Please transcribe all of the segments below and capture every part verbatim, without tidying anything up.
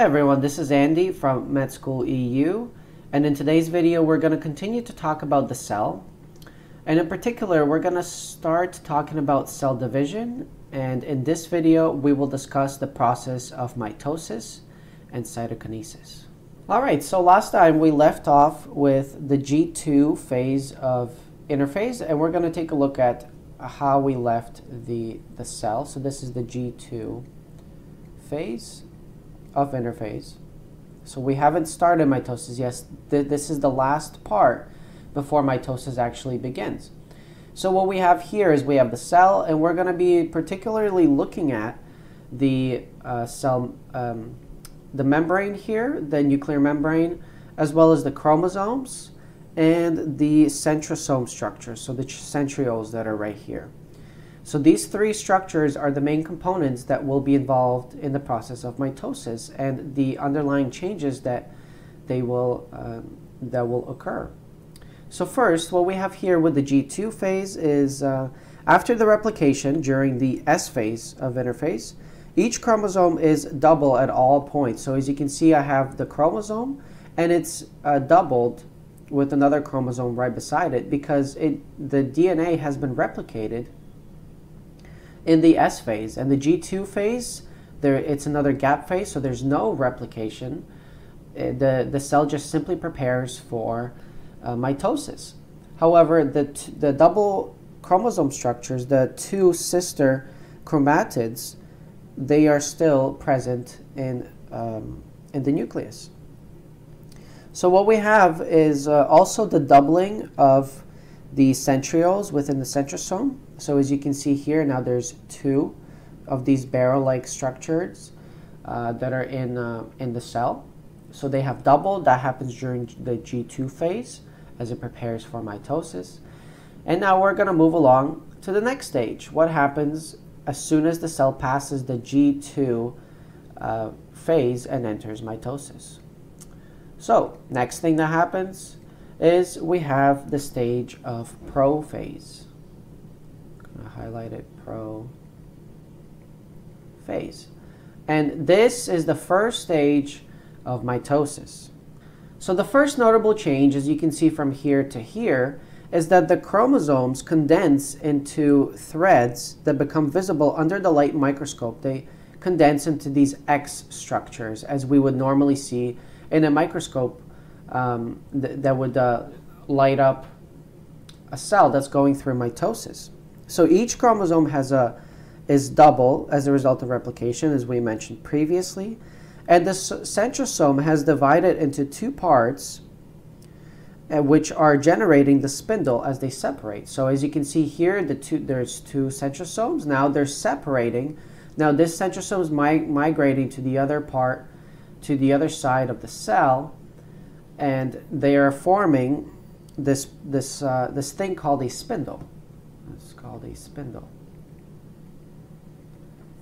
Hi everyone, this is Andy from Med School E U, and in today's video we're going to continue to talk about the cell, and in particular we're going to start talking about cell division, and in this video we will discuss the process of mitosis and cytokinesis. Alright, so last time we left off with the G two phase of interphase, and we're going to take a look at how we left the, the cell. So this is the G two phase of interphase. So we haven't started mitosis. Yes, th this is the last part before mitosis actually begins. So what we have here is we have the cell, and we're going to be particularly looking at the uh, cell, um, the membrane here, the nuclear membrane, as well as the chromosomes and the centrosome structures, so the centrioles that are right here. So these three structures are the main components that will be involved in the process of mitosis and the underlying changes that they will um, that will occur. So first, what we have here with the G two phase is uh, after the replication during the S phase of interphase, each chromosome is double at all points. So as you can see, I have the chromosome, and it's uh, doubled with another chromosome right beside it because it the D N A has been replicated in the S phase. And the G two phase, there it's another gap phase, so there's no replication. The, the cell just simply prepares for uh, mitosis. However, the, t the double chromosome structures, the two sister chromatids, they are still present in, um, in the nucleus. So what we have is uh, also the doubling of the centrioles within the centrosome. So as you can see here, now there's two of these barrel-like structures uh, that are in, uh, in the cell. So they have doubled. That happens during the G two phase as it prepares for mitosis. And now we're going to move along to the next stage. What happens as soon as the cell passes the G two uh, phase and enters mitosis? So next thing that happens is we have the stage of prophase. I highlighted prophase. And this is the first stage of mitosis. So the first notable change, as you can see from here to here, is that the chromosomes condense into threads that become visible under the light microscope. They condense into these X structures, as we would normally see in a microscope Um, th that would uh, light up a cell that's going through mitosis. So each chromosome has a is double as a result of replication, as we mentioned previously, and the centrosome has divided into two parts, uh, which are generating the spindle as they separate. So as you can see here, the two there's two centrosomes. Now they're separating. Now this centrosome is mi migrating to the other part, to the other side of the cell, and they are forming this this uh, this thing called a spindle. It's called a spindle.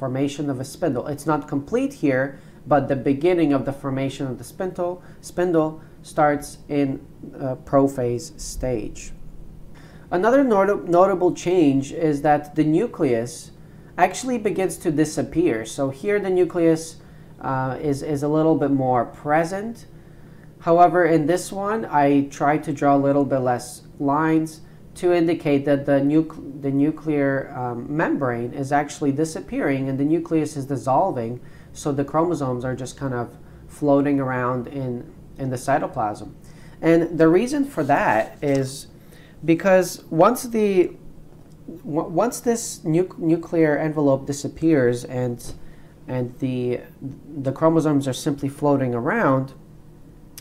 Formation of a spindle. It's not complete here, but the beginning of the formation of the spindle spindle starts in uh, prophase stage. Another not notable change is that the nucleus actually begins to disappear. So here the nucleus uh, is is a little bit more present. However, in this one, I tried to draw a little bit less lines to indicate that the, nucle the nuclear um, membrane is actually disappearing and the nucleus is dissolving, so the chromosomes are just kind of floating around in, in the cytoplasm. And the reason for that is because once, the, once this nu nuclear envelope disappears and, and the, the chromosomes are simply floating around,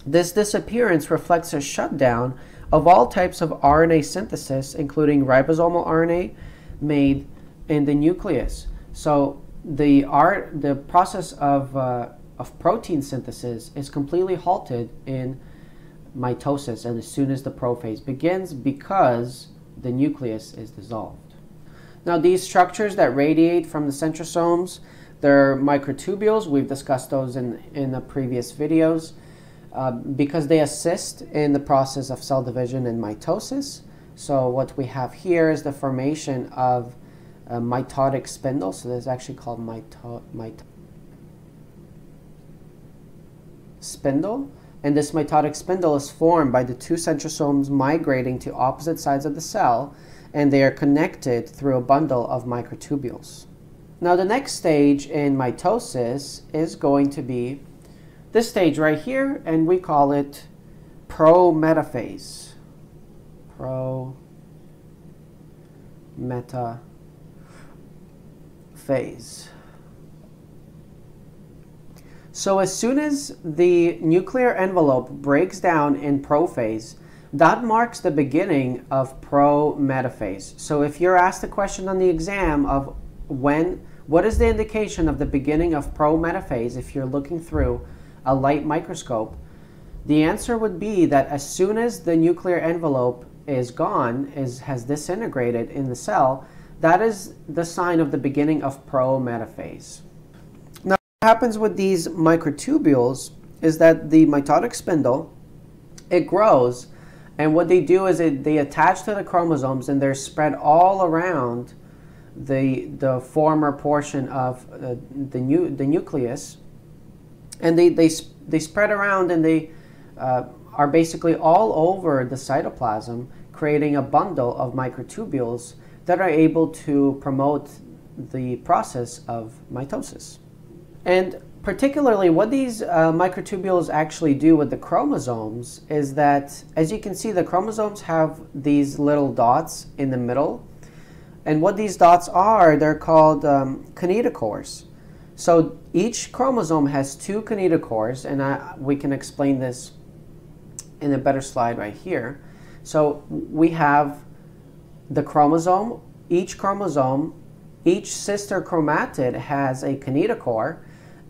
this disappearance reflects a shutdown of all types of R N A synthesis, including ribosomal R N A made in the nucleus. So the, R, the process of, uh, of protein synthesis is completely halted in mitosis, and as soon as the prophase begins, because the nucleus is dissolved. Now these structures that radiate from the centrosomes, they're microtubules. We've discussed those in, in the previous videos. Uh, because they assist in the process of cell division and mitosis. So what we have here is the formation of a mitotic spindle. So this is actually called mito mito spindle, and this mitotic spindle is formed by the two centrosomes migrating to opposite sides of the cell, and they are connected through a bundle of microtubules. Now the next stage in mitosis is going to be this stage right here, and we call it prometaphase. Prometaphase. So as soon as the nuclear envelope breaks down in prophase, that marks the beginning of prometaphase. So if you're asked a question on the exam of when, what is the indication of the beginning of prometaphase, if you're looking through a light microscope, the answer would be that as soon as the nuclear envelope is gone, is, has disintegrated in the cell, that is the sign of the beginning of prometaphase. What happens with these microtubules is that the mitotic spindle, it grows, and what they do is it, they attach to the chromosomes, and they're spread all around the the former portion of uh, the new the nucleus, and they they they spread around, and they uh, are basically all over the cytoplasm, creating a bundle of microtubules that are able to promote the process of mitosis. And particularly what these uh, microtubules actually do with the chromosomes is that, as you can see, the chromosomes have these little dots in the middle. And what these dots are, they're called um, kinetochores. So each chromosome has two kinetochores, and I, we can explain this in a better slide right here. So we have the chromosome, each chromosome, each sister chromatid has a kinetochore,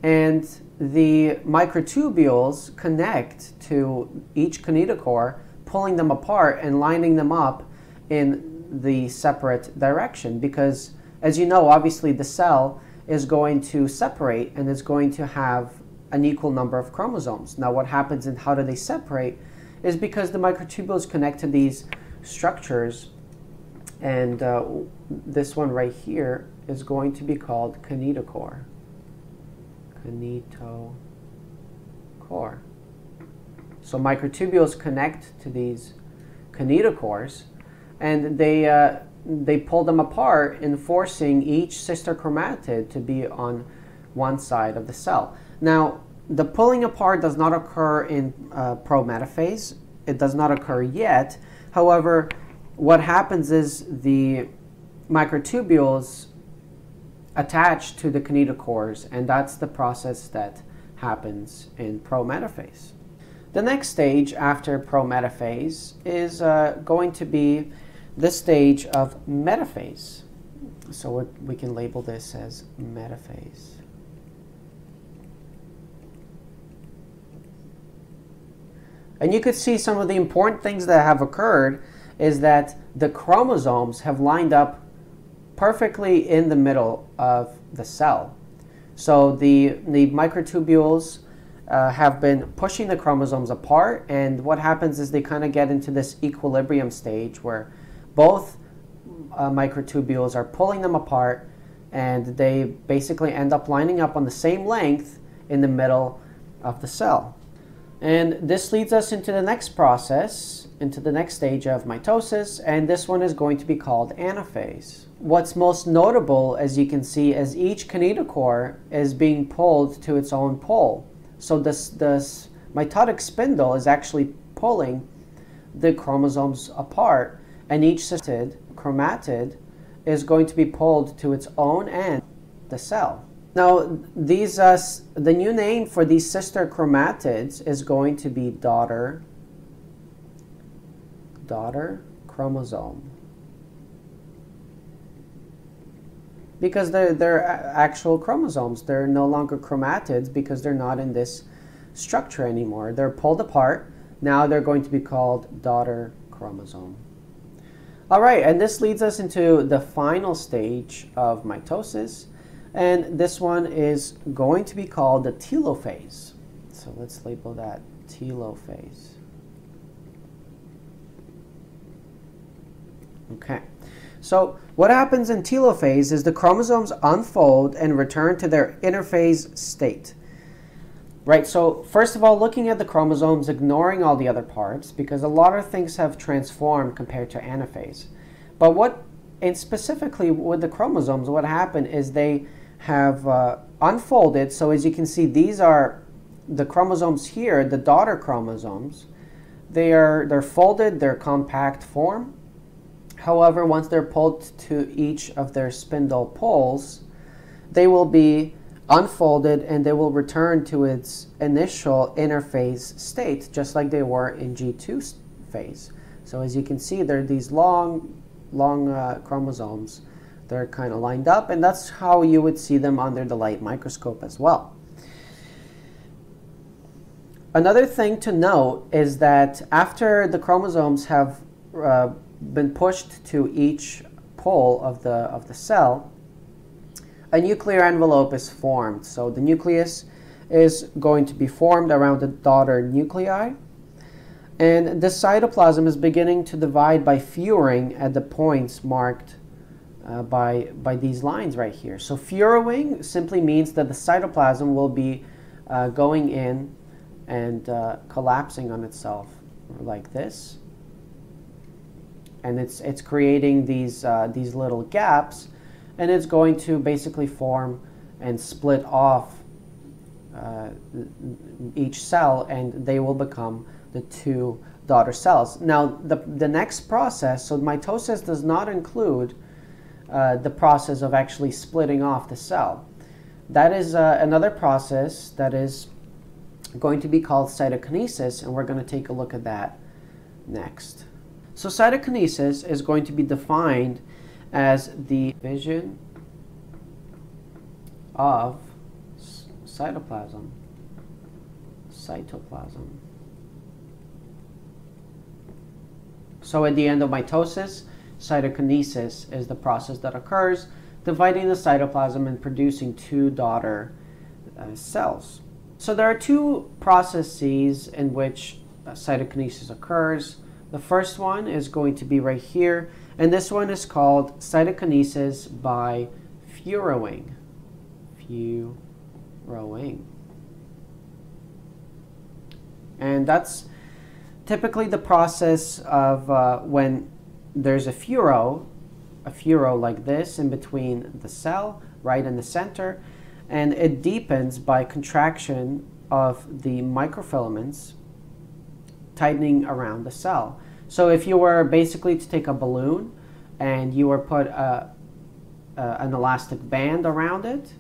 and the microtubules connect to each kinetochore, pulling them apart and lining them up in the separate direction, because, as you know, obviously the cell is going to separate, and it's going to have an equal number of chromosomes. Now what happens and how do they separate is because the microtubules connect to these structures, and uh, this one right here is going to be called kinetochore. Kinetochore. So microtubules connect to these kinetochores, and they uh, they pull them apart, enforcing each sister chromatid to be on one side of the cell. Now, the pulling apart does not occur in uh, prometaphase. It does not occur yet. However, what happens is the microtubules attach to the kinetochores, and that's the process that happens in prometaphase. The next stage after prometaphase is uh, going to be the stage of metaphase. So what we can label this as metaphase. And you could see some of the important things that have occurred is that the chromosomes have lined up perfectly in the middle of the cell. So the, the microtubules uh, have been pushing the chromosomes apart, and what happens is they kind of get into this equilibrium stage where both uh, microtubules are pulling them apart, and they basically end up lining up on the same length in the middle of the cell. And this leads us into the next process, into the next stage of mitosis, and this one is going to be called anaphase. What's most notable, as you can see, is each kinetochore is being pulled to its own pole. So this, this mitotic spindle is actually pulling the chromosomes apart, and each sister chromatid is going to be pulled to its own end of the cell. Now, these, uh, the new name for these sister chromatids is going to be daughter, daughter chromosome, because they're, they're actual chromosomes. They're no longer chromatids because they're not in this structure anymore. They're pulled apart. Now they're going to be called daughter chromosome. All right, and this leads us into the final stage of mitosis. And this one is going to be called the telophase. So let's label that telophase. Okay. So what happens in telophase is the chromosomes unfold and return to their interphase state. Right, so first of all, looking at the chromosomes, ignoring all the other parts, because a lot of things have transformed compared to anaphase. But what, and specifically with the chromosomes, what happened is they have uh, unfolded. So as you can see, these are the chromosomes here, the daughter chromosomes. They are, they're folded, they're compact form. However, once they're pulled to each of their spindle poles, they will be unfolded and they will return to its initial interphase state, just like they were in G two phase. So as you can see, there are these long, long uh, chromosomes. They're kind of lined up, and that's how you would see them under the light microscope as well. Another thing to note is that after the chromosomes have uh, been pushed to each pole of the, of the cell, a nuclear envelope is formed. So the nucleus is going to be formed around the daughter nuclei. And the cytoplasm is beginning to divide by furing at the points marked uh, by, by these lines right here. So furoing simply means that the cytoplasm will be uh, going in and uh, collapsing on itself like this. And it's, it's creating these, uh, these little gaps, and it's going to basically form and split off uh, each cell, and they will become the two daughter cells. Now, the, the next process, so mitosis does not include uh, the process of actually splitting off the cell. That is uh, another process that is going to be called cytokinesis, and we're going to take a look at that next. So cytokinesis is going to be defined as the division of cytoplasm, cytoplasm. So at the end of mitosis, cytokinesis is the process that occurs, dividing the cytoplasm and producing two daughter uh, cells. So there are two processes in which uh, cytokinesis occurs. The first one is going to be right here, and this one is called cytokinesis by furoing. Furoing. And that's typically the process of uh, when there's a furrow, a furrow like this in between the cell, right in the center, and it deepens by contraction of the microfilaments tightening around the cell. So if you were basically to take a balloon and you were put a, a, an elastic band around it,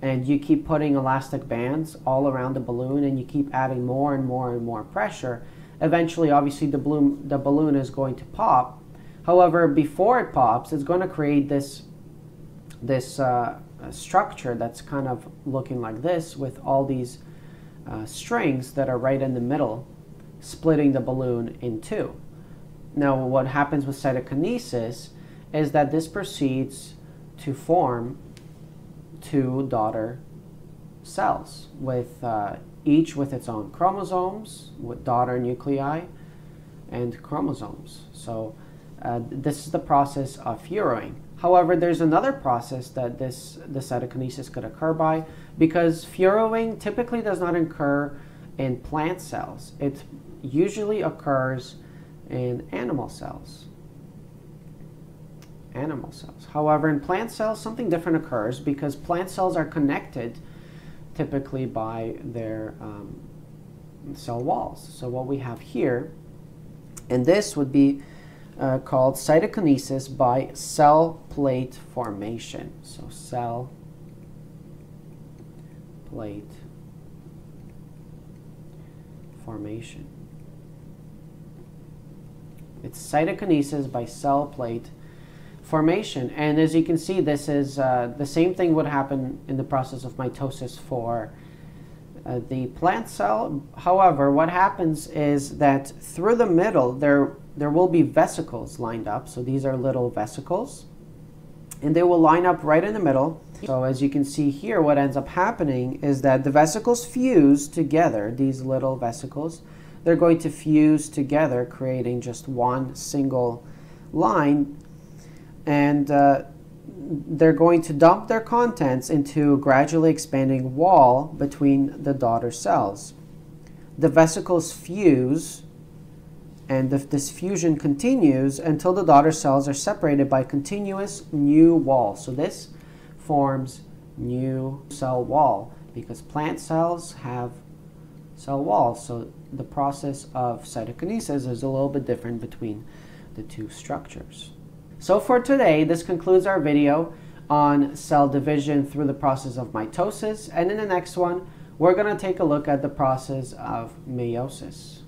and you keep putting elastic bands all around the balloon and you keep adding more and more and more pressure, eventually obviously the balloon, the balloon is going to pop. However, before it pops, it's going to create this, this uh, structure that's kind of looking like this with all these uh, strings that are right in the middle, splitting the balloon in two. Now, what happens with cytokinesis is that this proceeds to form two daughter cells, with uh, each with its own chromosomes, with daughter nuclei and chromosomes. So uh, this is the process of furoing. However, there's another process that this, the cytokinesis could occur by, because furoing typically does not occur in plant cells. It usually occurs in animal cells. Animal cells. However, in plant cells, something different occurs, because plant cells are connected typically by their um, cell walls. So what we have here, and this would be uh, called cytokinesis by cell plate formation. So cell plate formation. It's cytokinesis by cell plate formation. And as you can see, this is uh, the same thing would happen in the process of mitosis for uh, the plant cell. However, what happens is that through the middle, there, there will be vesicles lined up. So these are little vesicles, and they will line up right in the middle. So as you can see here, what ends up happening is that the vesicles fuse together, these little vesicles. They're going to fuse together, creating just one single line. And uh, they're going to dump their contents into a gradually expanding wall between the daughter cells. The vesicles fuse, and the, this fusion continues until the daughter cells are separated by continuous new wall. So this forms new cell wall, because plant cells have cell walls. So the process of cytokinesis is a little bit different between the two structures. So for today, this concludes our video on cell division through the process of mitosis, and in the next one, we're going to take a look at the process of meiosis.